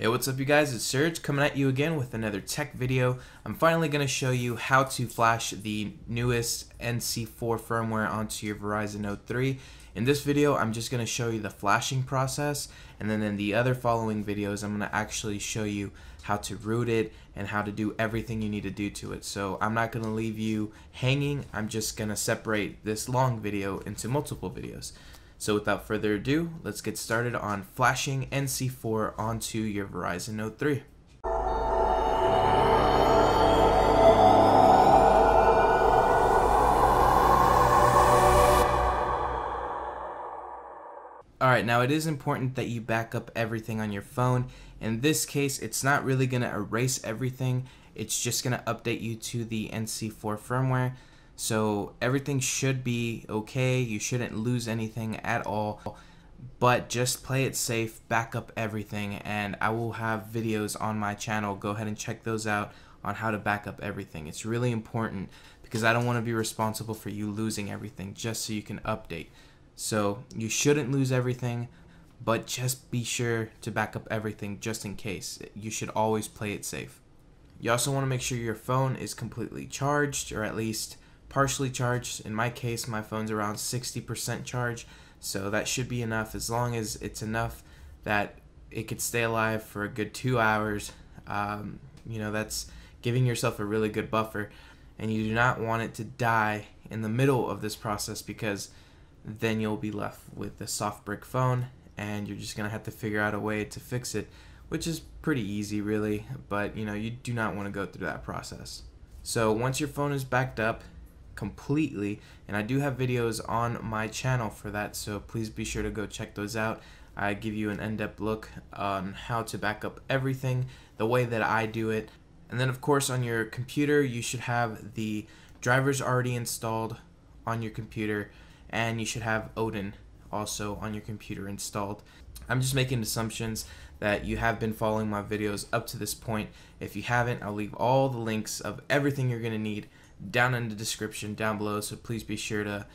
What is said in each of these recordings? Hey, what's up you guys, it's Serge coming at you again with another tech video. I'm finally going to show you how to flash the newest NC4 firmware onto your Verizon Note 3. In this video I'm just going to show you the flashing process, and then in the other following videos I'm going to actually show you how to root it and how to do everything you need to do to it. So I'm not going to leave you hanging, I'm just going to separate this long video into multiple videos. So without further ado, let's get started on flashing NC4 onto your Verizon Note 3. Alright, now it is important that you back up everything on your phone. In this case, it's not really going to erase everything, it's just going to update you to the NC4 firmware. So everything should be okay, you shouldn't lose anything at all, but just play it safe, back up everything, and I will have videos on my channel, go ahead and check those out on how to back up everything. It's really important because I don't want to be responsible for you losing everything just so you can update. So you shouldn't lose everything, but just be sure to back up everything just in case. You should always play it safe. You also want to make sure your phone is completely charged, or at least partially charged. In my case, my phone's around 60% charge, so that should be enough, as long as it's enough that it could stay alive for a good 2 hours. You know, that's giving yourself a really good buffer, and you do not want it to die in the middle of this process, because then you'll be left with a soft brick phone and you're just gonna have to figure out a way to fix it, which is pretty easy really, but you know, you do not want to go through that process. So once your phone is backed up completely, and I do have videos on my channel for that, so please be sure to go check those out. I give you an in-depth look on how to back up everything the way that I do it. And then of course on your computer you should have the drivers already installed on your computer, and you should have Odin also on your computer installed. I'm just making assumptions that you have been following my videos up to this point. If you haven't, I'll leave all the links of everything you're gonna need down in the description down below, so please be sure to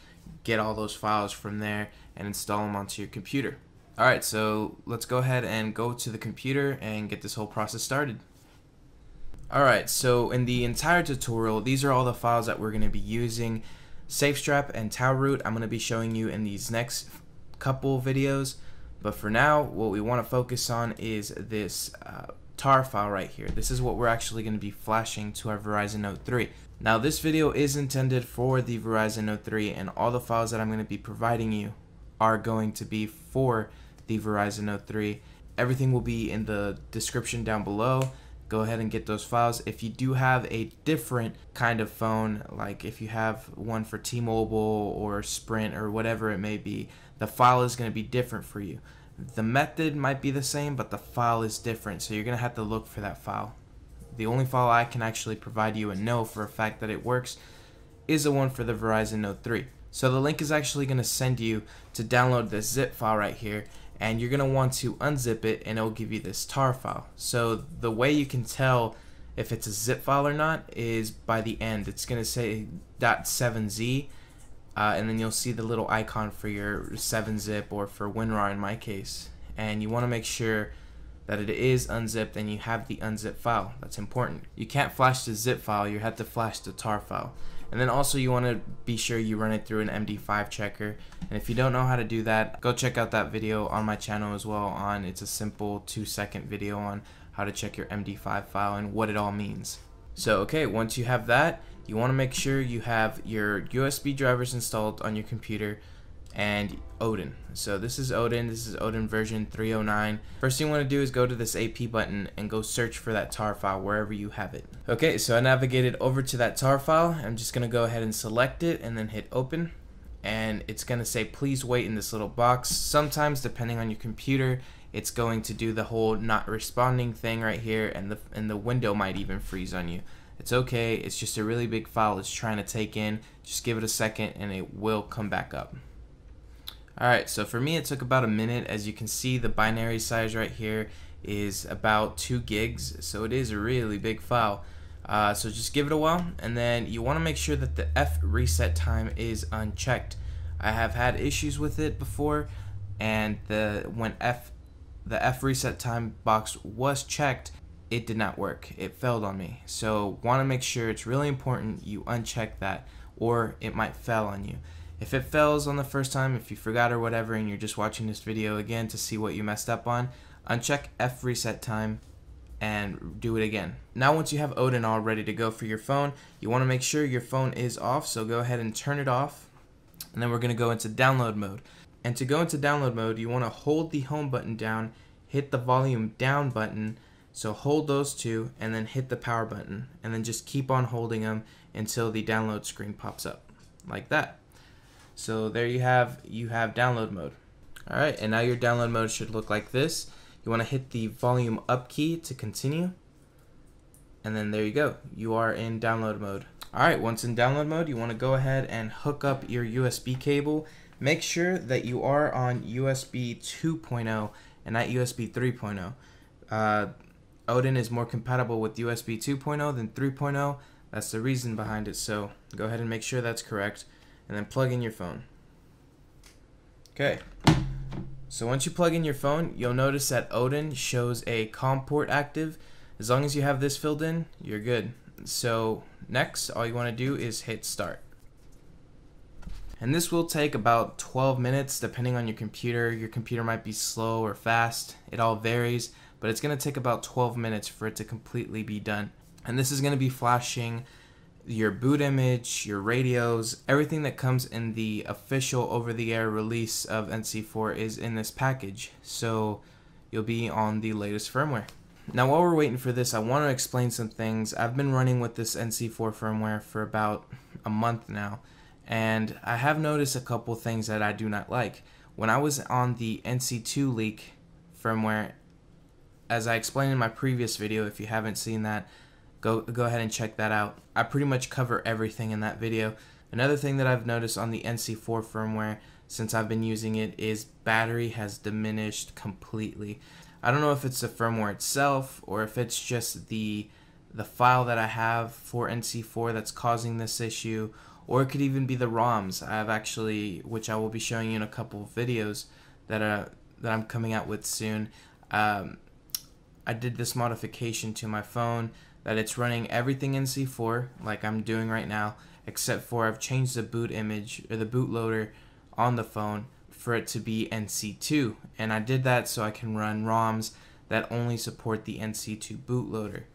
get all those files from there and install them onto your computer. Alright, so let's go ahead and go to the computer and get this whole process started. Alright, so in the entire tutorial, these are all the files that we're going to be using. SafeStrap and TowelRoot I'm going to be showing you in these next couple videos, but for now what we want to focus on is this tar file right here. This is what we're actually going to be flashing to our Verizon Note 3. Now this video is intended for the Verizon Note 3, and all the files that I'm going to be providing you are going to be for the Verizon Note 3. Everything will be in the description down below. Go ahead and get those files. If you do have a different kind of phone, like if you have one for T-Mobile or Sprint or whatever it may be, the file is going to be different for you. The method might be the same, but the file is different, so you're going to have to look for that file. The only file I can actually provide you and know for a fact that it works is the one for the Verizon Note 3. So the link is actually going to send you to download this zip file right here, and you're going to want to unzip it and it'll give you this tar file. So the way you can tell if it's a zip file or not is by the end. It's going to say .7z. And then you'll see the little icon for your 7-zip or for WinRAR in my case, and you want to make sure that it is unzipped and you have the unzipped file. That's important. You can't flash the zip file, you have to flash the tar file. And then also you want to be sure you run it through an MD5 checker, and if you don't know how to do that, go check out that video on my channel as well. It's a simple 2-second video on how to check your MD5 file and what it all means. So okay, once you have that, you want to make sure you have your USB drivers installed on your computer and Odin. So this is Odin version 309. First thing you want to do is go to this AP button and go search for that tar file wherever you have it. Okay, so I navigated over to that tar file. I'm just going to go ahead and select it and then hit open, and it's going to say please wait in this little box. Sometimes depending on your computer it's going to do the whole not responding thing right here, and the window might even freeze on you. It's okay, it's just a really big file it's trying to take in. Just give it a second and it will come back up. Alright, so for me it took about a minute. As you can see, the binary size right here is about 2 gigs, so it is a really big file. So just give it a while, and then you want to make sure that the F reset time is unchecked. I have had issues with it before, and when F the F reset time box was checked, it did not work. It failed on me. So want to make sure, it's really important you uncheck that or it might fail on you. If it fails on the first time, if you forgot or whatever and you're just watching this video again to see what you messed up on, uncheck F reset time and do it again. Now once you have Odin all ready to go for your phone, you want to make sure your phone is off, so go ahead and turn it off, and then we're going to go into download mode. And to go into download mode, you want to hold the home button down, hit the volume down button, so hold those two, and then hit the power button, and then just keep on holding them until the download screen pops up like that. So there you have download mode. Alright, and now your download mode should look like this. You want to hit the volume up key to continue, and then there you go, you are in download mode. Alright, once in download mode, you want to go ahead and hook up your USB cable. Make sure that you are on USB 2.0 and not USB 3.0. Odin is more compatible with USB 2.0 than 3.0. That's the reason behind it, so go ahead and make sure that's correct, and then plug in your phone. Okay. So once you plug in your phone, you'll notice that Odin shows a COM port active. As long as you have this filled in, you're good. So next, all you want to do is hit start. And this will take about 12 minutes depending on your computer. Your computer might be slow or fast, it all varies, but it's going to take about 12 minutes for it to completely be done. And this is going to be flashing your boot image, your radios, everything that comes in the official over-the-air release of NC4 is in this package, so you'll be on the latest firmware. Now while we're waiting for this, I want to explain some things. I've been running with this NC4 firmware for about a month now, and I have noticed a couple things that I do not like. When I was on the NC2 leak firmware, as I explained in my previous video, if you haven't seen that, Go ahead and check that out. I pretty much cover everything in that video. Another thing that I've noticed on the NC4 firmware since I've been using it is battery has diminished completely. I don't know if it's the firmware itself or if it's just the file that I have for NC4 that's causing this issue, or it could even be the ROMs. I have actually, which I will be showing you in a couple of videos that I'm coming out with soon. I did this modification to my phone that it's running everything NC4 like I'm doing right now, except for I've changed the boot image or the bootloader on the phone for it to be NC2, and I did that so I can run ROMs that only support the NC2 bootloader.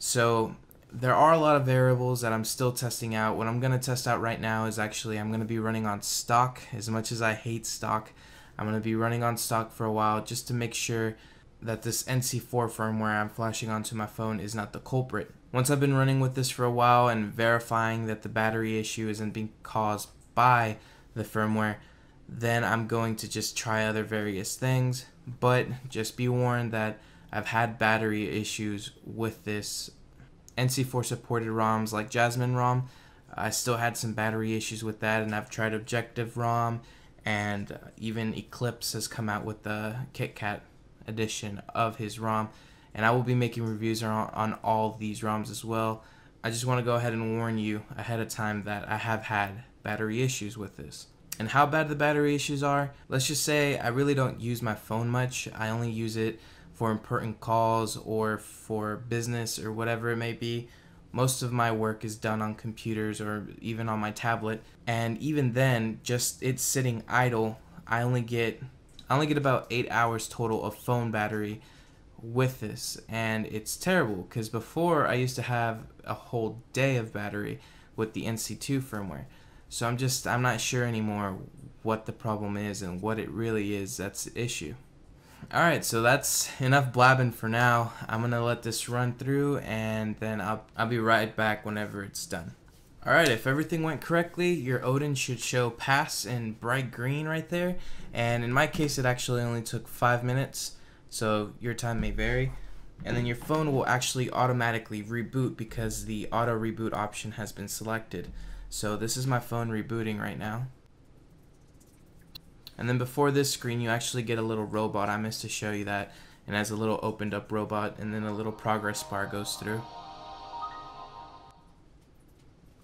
So there are a lot of variables that I'm still testing out. What I'm gonna test out right now is actually I'm gonna be running on stock. As much as I hate stock, I'm gonna be running on stock for a while just to make sure that this NC4 firmware I'm flashing onto my phone is not the culprit. Once I've been running with this for a while and verifying that the battery issue isn't being caused by the firmware, then I'm going to just try other various things, but just be warned that I've had battery issues with this NC4 supported ROMs like Jasmine ROM. I still had some battery issues with that, and I've tried Objective ROM, and even Eclipse has come out with the KitKat edition of his ROM, and I will be making reviews on all these ROMs as well. I just want to go ahead and warn you ahead of time that I have had battery issues with this. And how bad the battery issues are, let's just say I really don't use my phone much. I only use it for important calls or for business or whatever it may be. Most of my work is done on computers or even on my tablet, and even then, just it's sitting idle, I only get about 8 hours total of phone battery with this, and it's terrible because before I used to have a whole day of battery with the NC2 firmware. So I'm not sure anymore what the problem is and what it really is that's the issue. Alright, so that's enough blabbing for now. I'm gonna let this run through, and then I'll be right back whenever it's done. Alright, if everything went correctly, your Odin should show pass in bright green right there, and in my case it actually only took 5 minutes, so your time may vary. And then your phone will actually automatically reboot because the auto reboot option has been selected. So this is my phone rebooting right now. And then before this screen you actually get a little robot. I missed to show you that, and as a little opened up robot, and then a little progress bar goes through.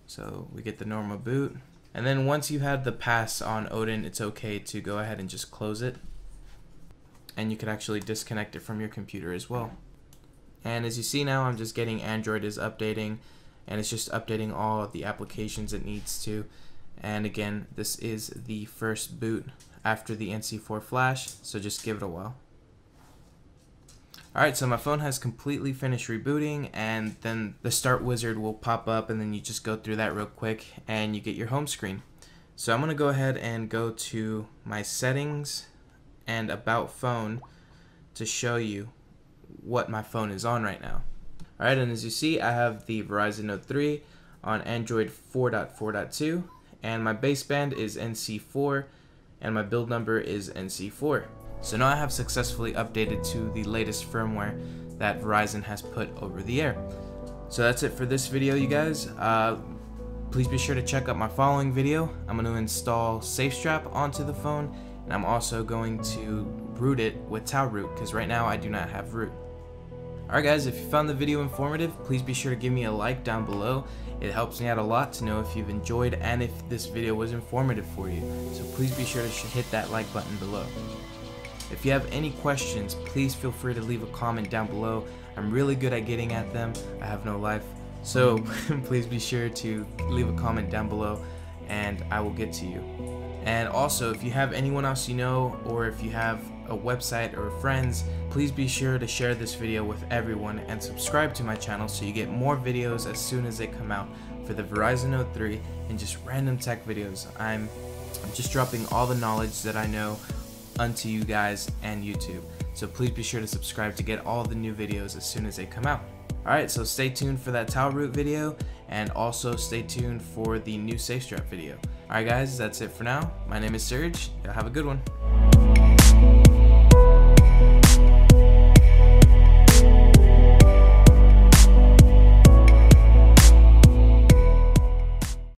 So we get the normal boot, and then once you have the pass on Odin, it's okay to go ahead and just close it. and you can actually disconnect it from your computer as well. And as you see now, I'm just getting Android is updating, and it's just updating all of the applications it needs to. And again, this is the first boot after the NC4 flash, so just give it a while. Alright, so my phone has completely finished rebooting, and then the start wizard will pop up, and then you just go through that real quick and you get your home screen. So I'm going to go ahead and go to my settings and about phone to show you what my phone is on right now. Alright, and as you see, I have the Verizon Note 3 on Android 4.4.2, and my baseband is NC4, and my build number is NC4. So now I have successfully updated to the latest firmware that Verizon has put over the air. So that's it for this video, you guys. Please be sure to check out my following video. I'm going to install SafeStrap onto the phone, and I'm also going to root it with TowelRoot, because right now I do not have root. Alright guys, if you found the video informative, please be sure to give me a like down below. It helps me out a lot to know if you've enjoyed and if this video was informative for you. So please be sure to hit that like button below. If you have any questions, please feel free to leave a comment down below. I'm really good at getting at them. I have no life. So please be sure to leave a comment down below and I will get to you. And also, if you have anyone else you know, or if you have a website or friends, please be sure to share this video with everyone and subscribe to my channel so you get more videos as soon as they come out for the Verizon Note 3 and just random tech videos. I'm just dropping all the knowledge that I know unto you guys and YouTube. So please be sure to subscribe to get all the new videos as soon as they come out. Alright, so stay tuned for that TowelRoot video, and also stay tuned for the new SafeStrap video. Alright guys, that's it for now. My name is Serge. Have a good one.